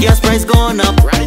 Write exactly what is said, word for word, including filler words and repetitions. Gas price gone up.